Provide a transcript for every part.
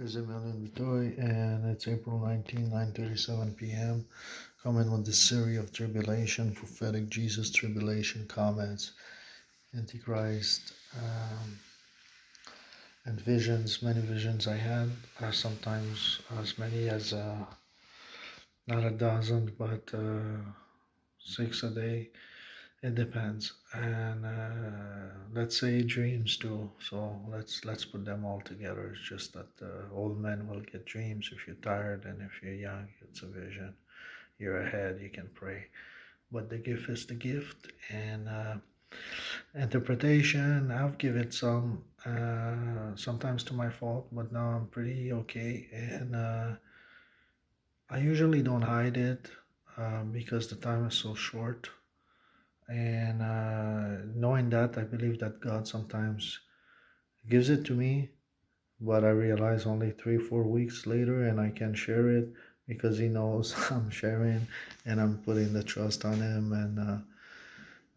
There's Emilian Butoi, and it's April 19, 9:37 p.m. Comment on the series of tribulation, prophetic Jesus tribulation comments, Antichrist, and visions. Many visions I had, sometimes as many as not a dozen, but 6 a day. It depends, and let's say dreams too. So let's put them all together. It's just that old men will get dreams. If you're tired and if you're young, it's a vision. You're ahead, you can pray. But the gift is the gift, and interpretation, I've given some, sometimes to my fault, but now I'm pretty okay. And I usually don't hide it because the time is so short. And knowing that, I believe that God sometimes gives it to me, but I realize only 3-4 weeks later, and I can share it because He knows I'm sharing and I'm putting the trust on Him. And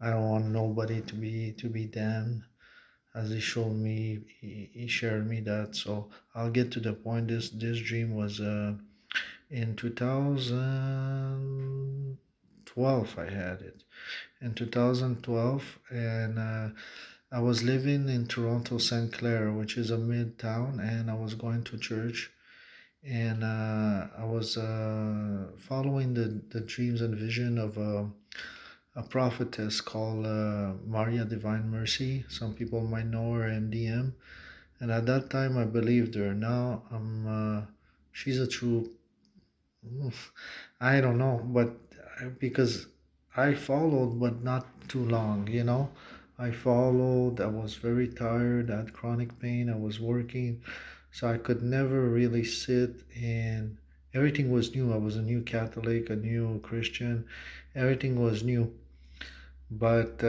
I don't want nobody to be damned, as He showed me. He shared me that. So I'll get to the point. This dream was in 2000. 12, I had it in 2012, and I was living in Toronto, St. Clair, which is a midtown, and I was going to church, and I was following the dreams and vision of a prophetess called Maria Divine Mercy. Some people might know her, MDM, and at that time I believed her. Now she's a true, I don't know, but because I followed, but not too long, you know. I followed, I was very tired, I had chronic pain, I was working, so I could never really sit, and everything was new. I was a new Catholic, a new Christian, everything was new. But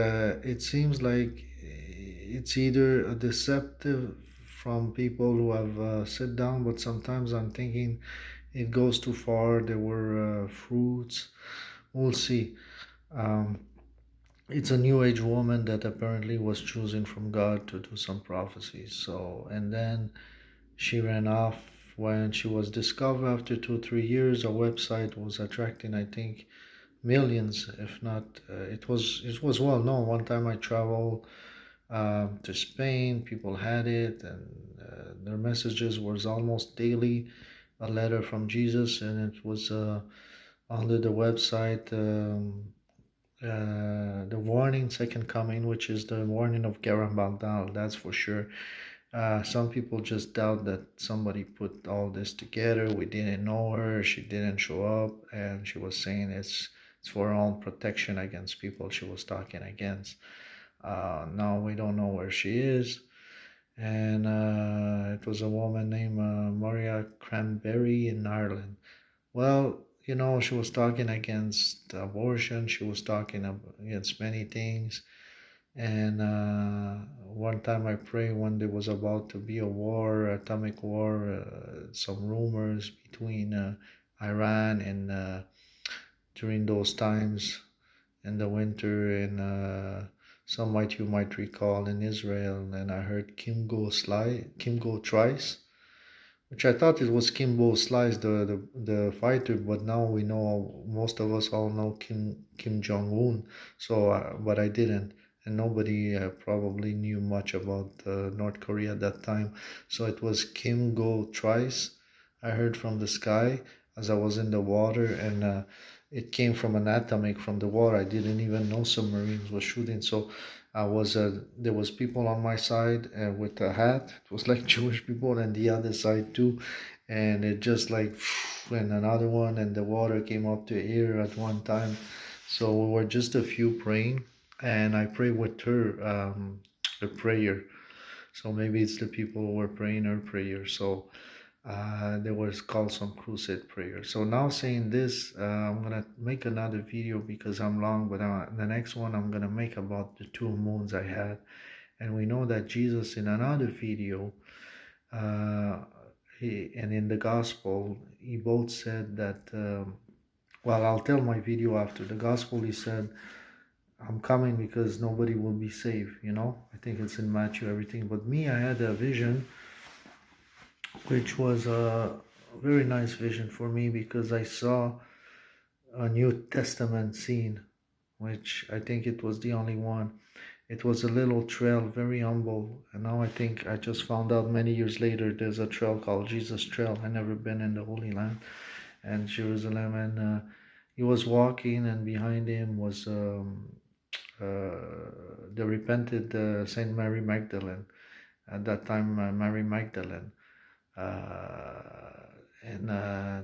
it seems like it's either a deceptive from people who have sit down, but sometimes I'm thinking it goes too far. There were fruits. We'll see. It's a new age woman that apparently was chosen from God to do some prophecies. So, and then she ran off when she was discovered after 2-3 years. Her website was attracting, I think, millions, if not. It was well known. One time I traveled to Spain. People had it, and their messages was almost daily. A letter from Jesus, and it was under the website, the warning, second coming, which is the warning of Garabandal, that's for sure. Some people just doubt that somebody put all this together. We didn't know her, she didn't show up, and she was saying it's for her own protection against people she was talking against. Now we don't know where she is. And it was a woman named Maria Cranberry in Ireland. Well, you know, she was talking against abortion. She was talking against many things. And one time I prayed when there was about to be a war, atomic war, some rumors between Iran and during those times in the winter, and some might you might recall in Israel. And I heard Kimbo Slice, which I thought it was Kimbo Slice, the fighter, but now we know, most of us all know Kim Jong-un. So, but I didn't, and nobody probably knew much about North Korea at that time. So it was Kimbo Slice. I heard from the sky as I was in the water, and it came from an atomic from the war. I didn't even know submarines were shooting. So I was there was people on my side with a hat. It was like Jewish people, and the other side too. And it just like, and another one, and the water came up to here at one time. So we were just a few praying, and I prayed with her a prayer. So maybe it's the people who were praying her prayer. So there was called some crusade prayer. So now saying this, I'm gonna make another video because I'm long, but the next one I'm gonna make about the 2 moons I had. And we know that Jesus, in another video, and in the gospel, He both said that, well, I'll tell my video after the gospel. He said, I'm coming because nobody will be saved, you know. I think it's in Matthew, everything. But me, I had a vision which was a very nice vision for me, because I saw a New Testament scene, which I think it was the only one. It was a little trail, very humble, and now I think I just found out many years later there's a trail called Jesus Trail. I never been in the Holy Land and Jerusalem, and he was walking, and behind him was the repented Saint Mary Magdalene, at that time Mary Magdalene, and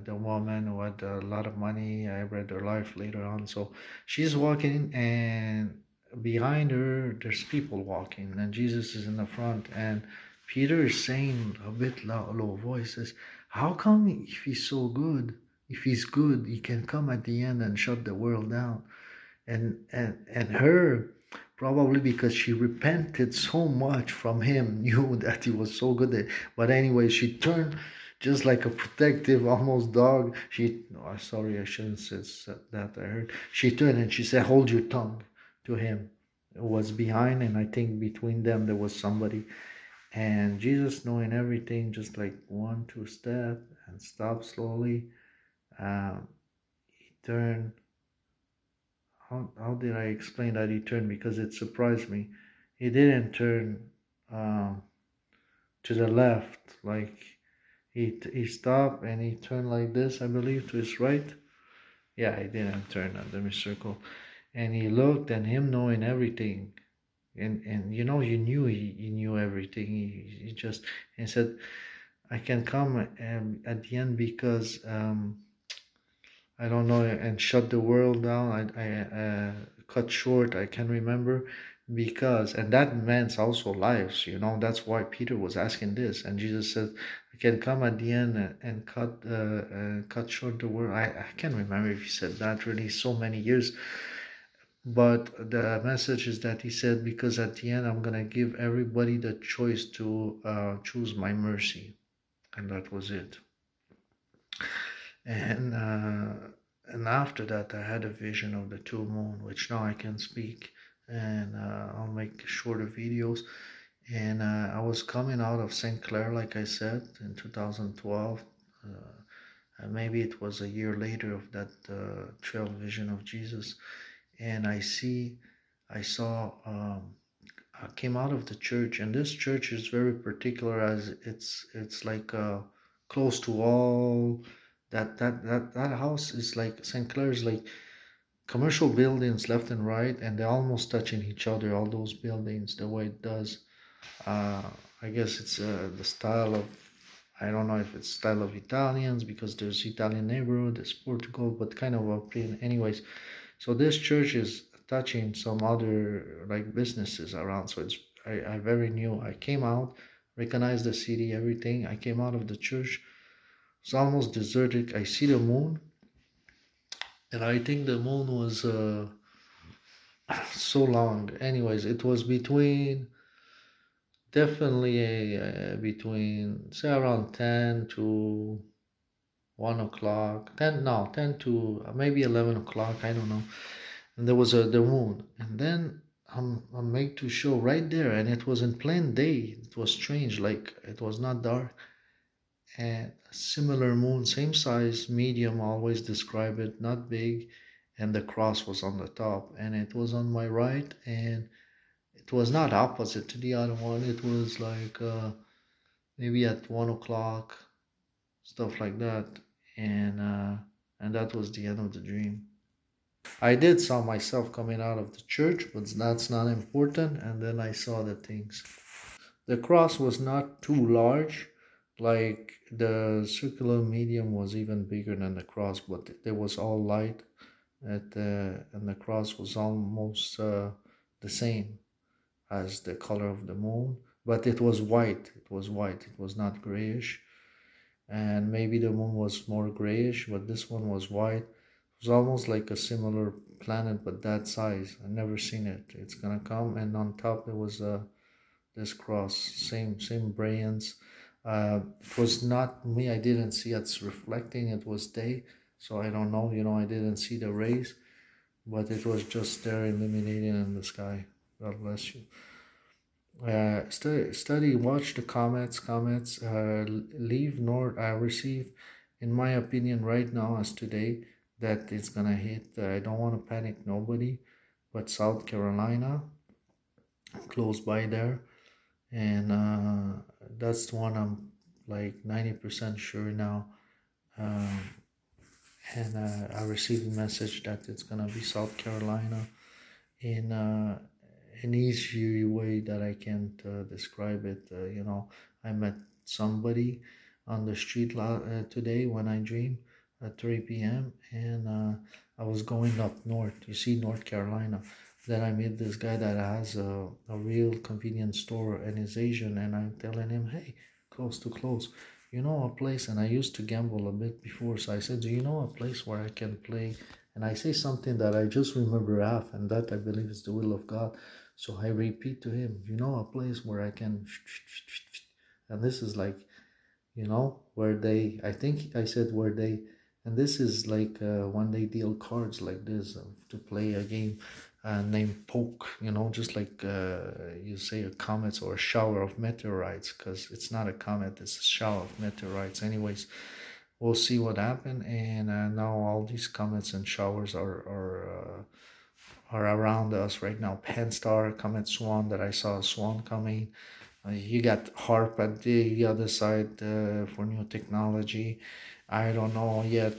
the woman who had a lot of money. I read her life later on. So she's walking, and behind her there's people walking, and Jesus is in the front, and Peter is saying a bit low voices, how come if he's so good, if he's good, he can come at the end and shut the world down? And her, probably because she repented so much from him, knew that he was so good. But anyway, she turned just like a protective, almost dog. Sorry, I shouldn't say that. I heard. She turned and she said, hold your tongue, to him. It was behind, and I think between them there was somebody. And Jesus, knowing everything, just like 1-2 step and stop slowly. He turned. How did I explain that he turned? Because it surprised me. He didn't turn to the left. Like he stopped and he turned like this, I believe, to his right. Yeah, he didn't turn at the circle. And he looked, and him knowing everything, and you know, you knew he knew everything. He just, and said, I can come at the end because I don't know, and shut the world down. I cut short, I can remember, because, and that meant also lives, you know. That's why Peter was asking this, and Jesus said, I can come at the end and cut short the world. I can't remember if he said that, really, so many years. But the message is that he said, because at the end I'm gonna give everybody the choice to choose my mercy, and that was it. And after that, I had a vision of the two moon, which now I can speak, and I'll make shorter videos. And I was coming out of St. Clair, like I said, in 2012. And maybe it was a year later of that trail vision of Jesus. And I saw, I came out of the church, and this church is very particular, as it's like close to all. That house is like, St. Clair is like commercial buildings left and right, and they're almost touching each other, all those buildings, the way it does. I guess it's the style of, I don't know if it's style of Italians, because there's Italian neighborhood, there's Portugal, but kind of a plain anyways. So this church is touching some other like businesses around. So it's, I very new. I came out, recognized the city, everything. I came out of the church. It's almost deserted. I see the moon, and I think the moon was so long. Anyways, it was between, definitely between, say, around 10 to 1 o'clock. 10 to maybe 11 o'clock. I don't know. And there was the moon. And then I'm made to show right there. And it was in plain day. It was strange. Like, it was not dark. And similar moon, same size, medium, always describe it, not big, and the cross was on the top, and it was on my right, and it was not opposite to the other one. It was like maybe at 1 o'clock, stuff like that, and that was the end of the dream. I did saw myself coming out of the church, but that's not important. And then I saw the things. The cross was not too large. Like, the circular medium was even bigger than the cross, but there was all light and the cross was almost the same as the color of the moon, but it was white. It was not grayish, and maybe the moon was more grayish, but this one was white. It was almost like a similar planet, but that size. I've never seen it. It's gonna come, and on top there was this cross, same brilliance. It was not me. I didn't see it's reflecting. It was day, so I don't know, you know, I didn't see the rays, but it was just there illuminating in the sky. God bless you. Study, watch the comets leave north. I receive, in my opinion, right now as today, that it's gonna hit. I don't want to panic nobody, but South Carolina, close by there, and that's the one I'm like 90% sure now. And I received a message that it's gonna be South Carolina, in an easy way that I can't describe it. You know, I met somebody on the street today when I dream at 3 p.m. and I was going up north, you see, North Carolina. Then I met this guy that has a real convenience store and is Asian, and I'm telling him, hey, close to close, you know a place, and I used to gamble a bit before, so I said, do you know a place where I can play? And I say something that I just remember half, and that I believe is the will of God. So I repeat to him, you know, a place where I can, and this is like, you know, where they, I think I said where they, and this is like when they deal cards like this to play a game named poke, you know, just like you say a comet or a shower of meteorites, because it's not a comet, it's a shower of meteorites. Anyways, we'll see what happened, and now all these comets and showers are around us right now. Pan Star, Comet SWAN, that I saw a SWAN coming. You got HAARP at the other side for new technology. I don't know yet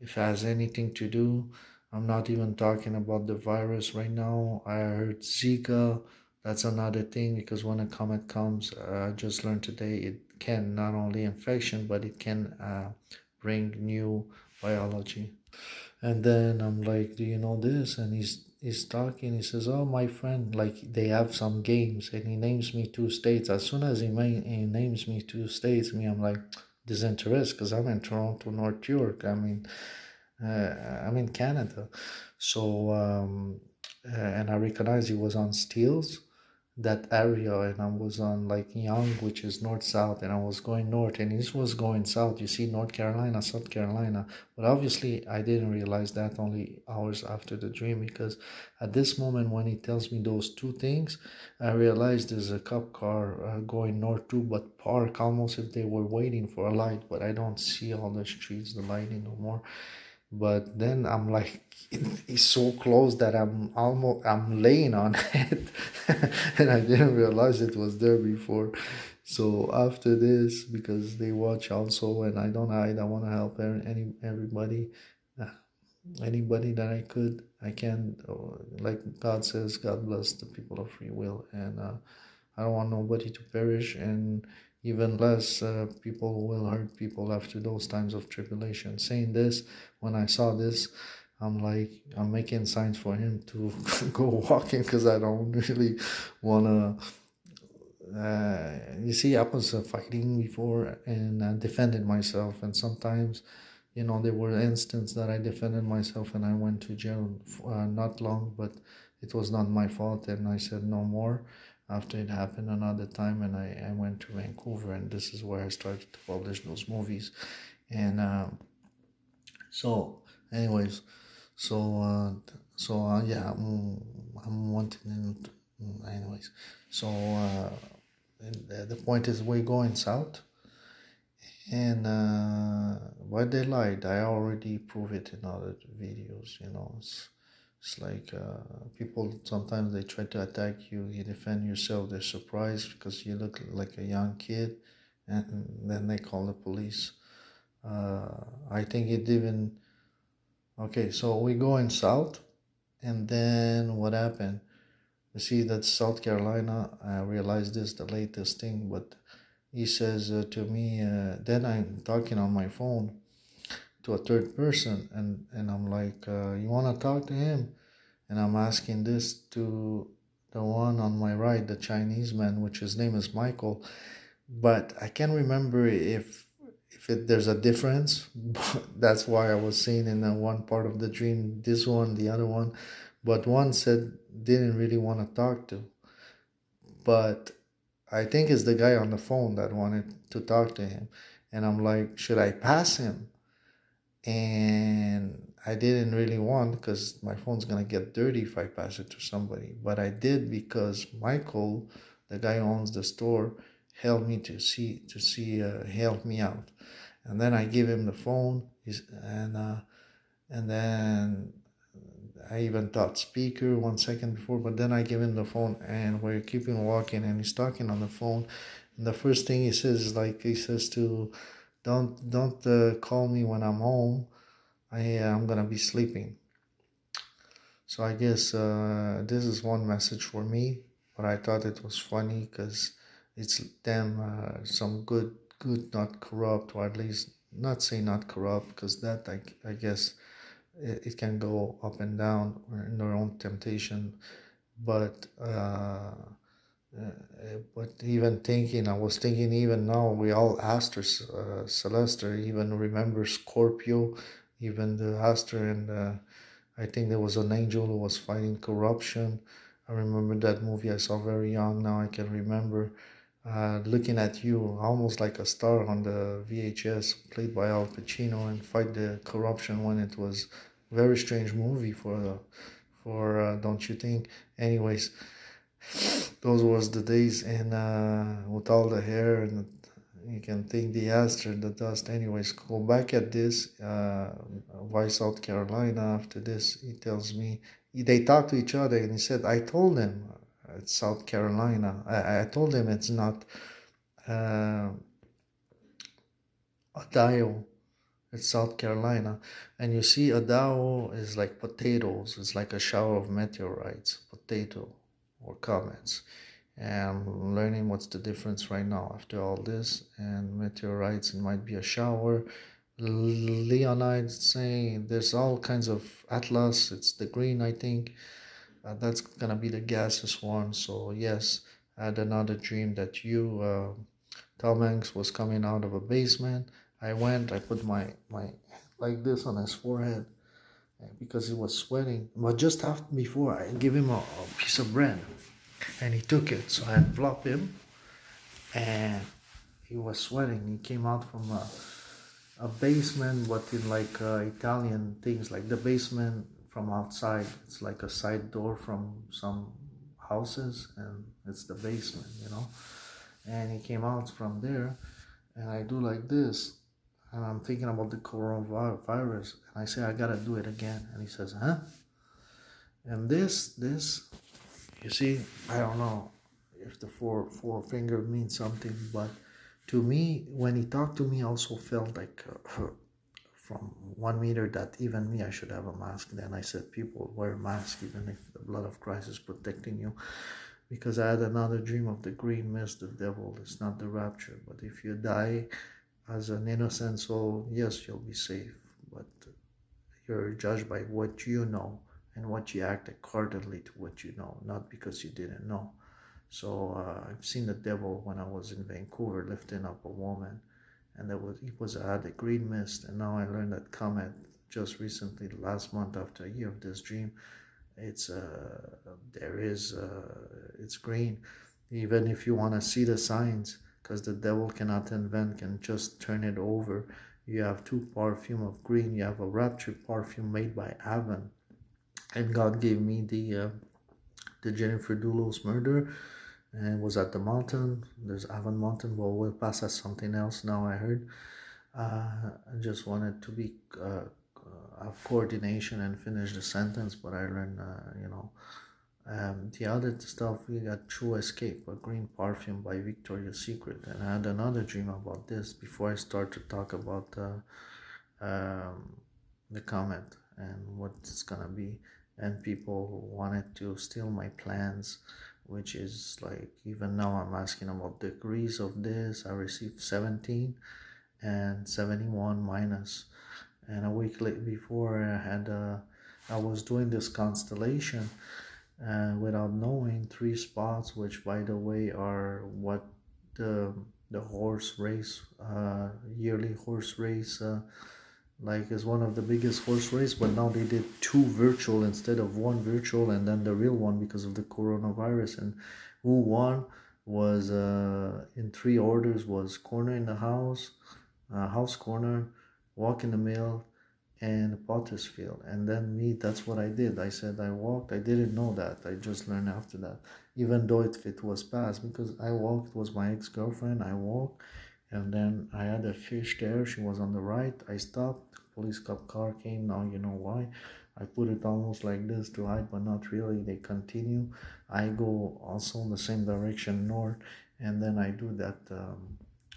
if it has anything to do. I'm not even talking about the virus right now. I heard Zika. That's another thing, because when a comet comes, I just learned today, it can not only infection, but it can bring new biology. And then I'm like, do you know this? And he's talking, he says, oh, my friend, like they have some games, and he names me two states. As soon as he names me two states, I'm like, disinterest, because I'm in Toronto, North York. I mean, I'm in Canada. So and I recognize he was on Steeles, that area, and I was on like Young, which is north south, and I was going north, and this was going south, you see, North Carolina, South Carolina. But obviously I didn't realize that only hours after the dream, because at this moment when he tells me those two things, I realized there's a cop car going north too, but park almost if they were waiting for a light, but I don't see all the streets, the lighting no more. But then I'm like, it's so close that I'm laying on it, and I didn't realize it was there before. So after this, because they watch also, and I don't hide, I want to help everybody, anybody that I could. I can, like God says, God bless the people of free will, and I don't want nobody to perish, and even less people will hurt people after those times of tribulation. Saying this, when I saw this, I'm like, I'm making signs for him to go walking, because I don't really want to, you see, I was fighting before, and I defended myself, and sometimes, you know, there were instances that I defended myself and I went to jail, not long, but it was not my fault, and I said no more. After it happened another time, and I went to Vancouver, and this is where I started to publish those movies. And so anyways, so yeah, I'm wanting to, anyways, so the point is we're going south, and but they lied. I already proved it in other videos, you know. It's like people sometimes they try to attack you, you defend yourself, they're surprised because you look like a young kid, and then they call the police. I think it even, okay, so we're going south, and then what happened? You see, that's South Carolina. I realized this the latest thing, but he says to me, then I'm talking on my phone to a third person, and I'm like, you want to talk to him? And I'm asking this to the one on my right, the Chinese man, which his name is Michael, but I can't remember if there's a difference. That's why I was seeing in the one part of the dream, this one, the other one, but one said didn't really want to talk to, but I think it's the guy on the phone that wanted to talk to him. And I'm like, should I pass him? And I didn't really want, because my phone's going to get dirty if I pass it to somebody. But I did, because Michael, the guy who owns the store, helped me help me out. And then I give him the phone, and then I even thought speaker 1 second before, but then I give him the phone, and we're keeping walking, and he's talking on the phone. And the first thing he says is like, he says to, don't call me when I'm home. I'm gonna be sleeping. So I guess this is one message for me, but I thought it was funny, because it's them, some good, not corrupt, or at least not say not corrupt, because that I guess it can go up and down or in their own temptation. But even thinking, I was thinking even now, we all Aster, Celeste, even remember Scorpio, even the Aster, and I think there was an angel who was fighting corruption. I remember that movie I saw very young. Now I can remember looking at you, almost like a star on the VHS, played by Al Pacino, and fight the corruption when it was a very strange movie for don't you think? Anyways. Those was the days, and with all the hair, and you can think the aster, the dust. Anyways, go back at this, why South Carolina? After this, he tells me, they talk to each other, and he said, I told them it's South Carolina. I told them it's not Ohio. It's South Carolina. And you see, Ohio is like potatoes. It's like a shower of meteorites, potato. Or comments, and I'm learning what's the difference right now after all this. And meteorites, it might be a shower. Leonide saying there's all kinds of ATLAS. It's the green, I think. That's gonna be the gaseous one. So yes, I had another dream that you, Tom Hanks, was coming out of a basement. I went, I put my like this on his forehead, because he was sweating. But just after, before, I gave him a piece of bread, and he took it. So I flopped him, and he was sweating. He came out from a basement, but in like Italian things, like the basement from outside. It's like a side door from some houses, and it's the basement, you know. And he came out from there, and I do like this. And I'm thinking about the coronavirus, and I say, I gotta do it again. And he says, huh? And this, you see, I don't know if the forefinger means something, but to me, when he talked to me, I also felt like from 1 meter that even me, I should have a mask. Then I said, people wear masks, even if the blood of Christ is protecting you. Because I had another dream of the green mist, the devil. It's not the rapture, but if you die as an innocent soul, yes, you'll be safe, but you're judged by what you know and what you act accordingly to what you know, not because you didn't know. So I've seen the devil when I was in Vancouver lifting up a woman, and I had a green mist, and now I learned that comment just recently, last month, after a year of this dream. It's green, even if you want to see the signs. Because the devil cannot invent, can just turn it over. You have two perfume of green. You have a rapture perfume made by Avon. And God gave me the Jennifer Dulos murder. And it was at the mountain. There's Avon mountain. Well, we'll pass as something else now, I heard. I just wanted to be have coordination and finish the sentence. But I learned, the other stuff, we got True Escape, a green perfume by Victoria's Secret. And I had another dream about this before I start to talk about the comet and what it's going to be. And people wanted to steal my plans, which is like, even now I'm asking about degrees of this. I received 17 and 71 minus. And a week later, before I was doing this constellation, without knowing, 3 spots, which by the way are what the horse race, yearly horse race, like is one of the biggest horse race, but now they did 2 virtual instead of 1 virtual, and then the real one because of the coronavirus. And who won was in 3 orders was corner in the house, house corner, walk in the mill, and Potter's Field. And then me, that's what I did. I said I walked. I didn't know that. I just learned after that, even though it was past, because I walked. It was my ex-girlfriend. I walked, and then I had a fish there. She was on the right. I stopped. Police cop car came. Now you know why. I put it almost like this to hide, but not really. They continue. I go also in the same direction, north, and then I do that,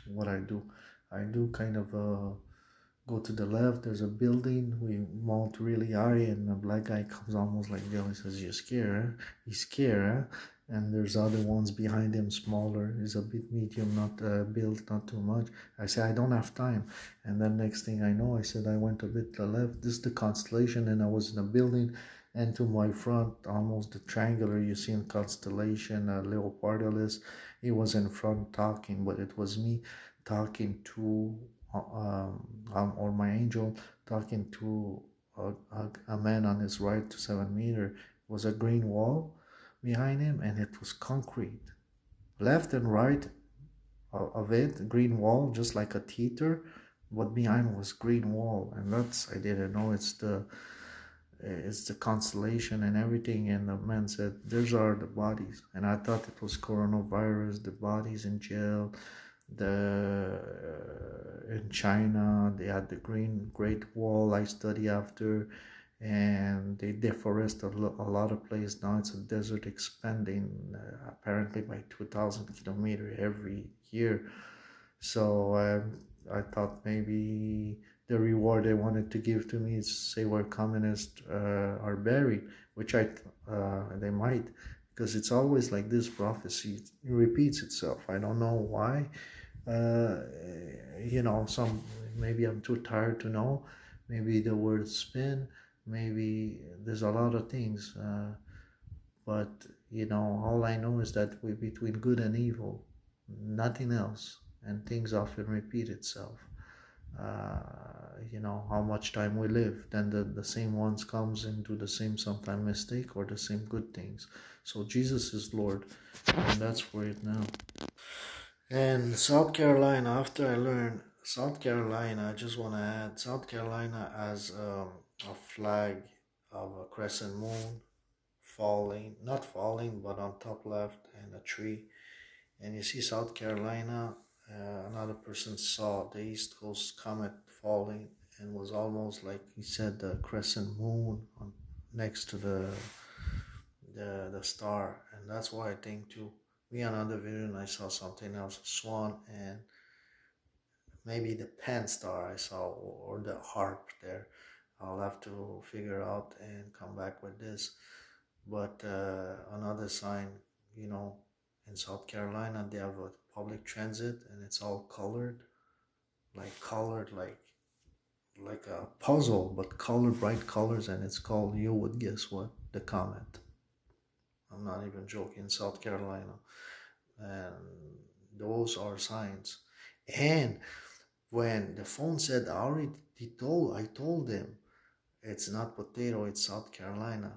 what I do kind of go to the left. There's a building. We mount really high, and the black guy comes almost like this. He says, "You're scared, eh? He's scared, eh?" And there's other ones behind him, smaller. He's a bit medium, not built, not too much. I say, I don't have time. And then next thing I know, I said, I went a bit to the left. This is the constellation, and I was in a building. And to my front, almost the triangular, you see in constellation, Leopardus. He was in front talking, but it was me talking to, or my angel, talking to a man on his right to 7 meters. It was a green wall behind him, and it was concrete left and right of it, green wall, just like a theater, but behind was green wall. And that's, I didn't know, it's the constellation and everything. And the man said, these are the bodies. And I thought it was coronavirus, the bodies in jail, in China they had the green great wall. I study after, and they deforest a lot of place. Now it's a desert expanding, apparently by 2,000 kilometers every year. So I thought maybe the reward they wanted to give to me is say where communists are buried, which they might, because it's always like this prophecy. It repeats itself. I don't know why. Maybe I'm too tired to know. Maybe the word spin. Maybe there's a lot of things, but all I know is that we're between good and evil, nothing else, and things often repeat itself. How much time we live, then the same ones comes into the same sometime mistake or the same good things. So Jesus is Lord, and that's for it now. And South Carolina, after I learned South Carolina, I just want to add, South Carolina has a flag of a crescent moon not falling but on top left, and a tree. And you see South Carolina, another person saw the East Coast comet falling, and was almost like he said the crescent moon next to the star. And that's why I think too, we had another video and I saw something else, SWAN, and maybe the Pan Star I saw, or the HAARP there. I'll have to figure out and come back with this. But another sign, in South Carolina, they have a public transit, and it's all colored like a puzzle, but colored, bright colors, and it's called, you would guess what, the comet. I'm not even joking, South Carolina. And those are signs. And when the phone said, I told them, it's not potato, it's South Carolina.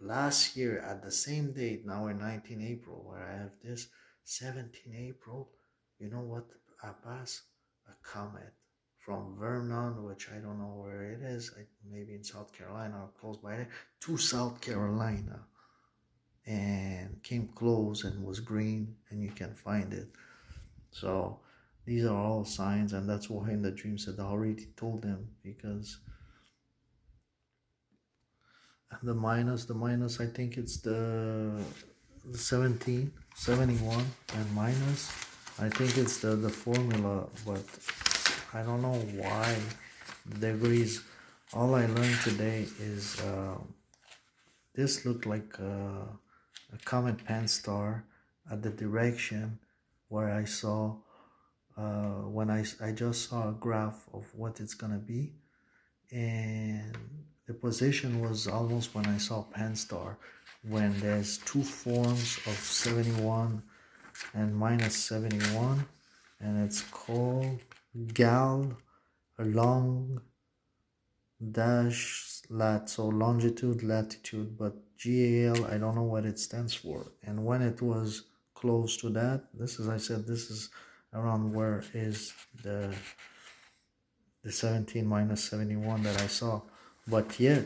Last year at the same date, now in 19 April, where I have this, 17 April, you know what I passed? A comet from Vermont, which I don't know where it is, maybe in South Carolina or close by there, to South Carolina. And came close and was green, and you can find it. So these are all signs, and that's why in the dream said I already told them, because the minus, I think it's the 17, 71, and minus, I think it's the formula, but I don't know why degrees. All I learned today is this looked like a comet Pan Star at the direction where I saw. When I just saw a graph of what it's gonna be, and the position was almost when I saw Pan Star, when there's two forms of 71 and minus 71, and it's called gal long dash lat, so longitude, latitude, but GAL, I don't know what it stands for. And when it was close to that, this is around where is the the 17 minus 71 that I saw. But yet,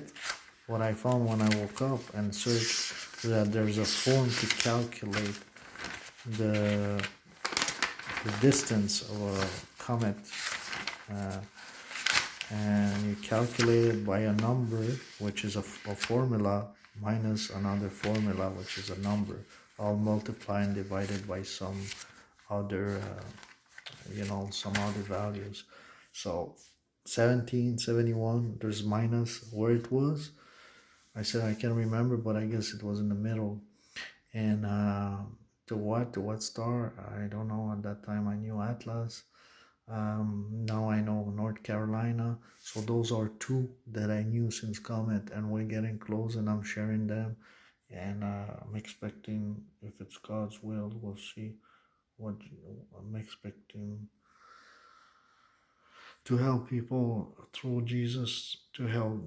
what I found when I woke up and searched, that there's a form to calculate the distance of a comet. And you calculate it by a number, which is a formula, minus another formula, which is a number, all multiplied and divided by some other, some other values. So 17, 71, there's minus where it was. I said I can't remember, but I guess it was in the middle. And to what star? I don't know. At that time, I knew ATLAS. Now I know North Carolina. So those are two that I knew since Comet, and we're getting close, and I'm sharing them, and I'm expecting, if it's God's will, we'll see what I'm expecting, to help people through Jesus, to help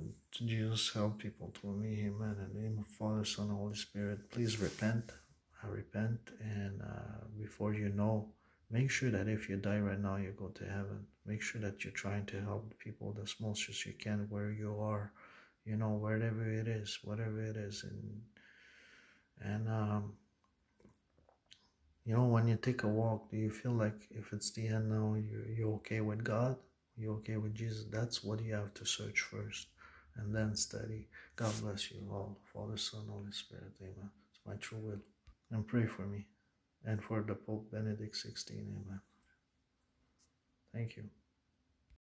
people through me. Amen. In the name of Father, Son, and Holy Spirit, please repent. I repent, and before you know, make sure that if you die right now, you go to heaven. Make sure that you're trying to help the people as much as you can where you are, wherever it is, whatever it is. And when you take a walk, do you feel like if it's the end now, you're okay with God? You're okay with Jesus? That's what you have to search first and then study. God bless you all. Father, Son, Holy Spirit. Amen. It's my true will. And pray for me. And for the Pope Benedict XVI, amen. Thank you.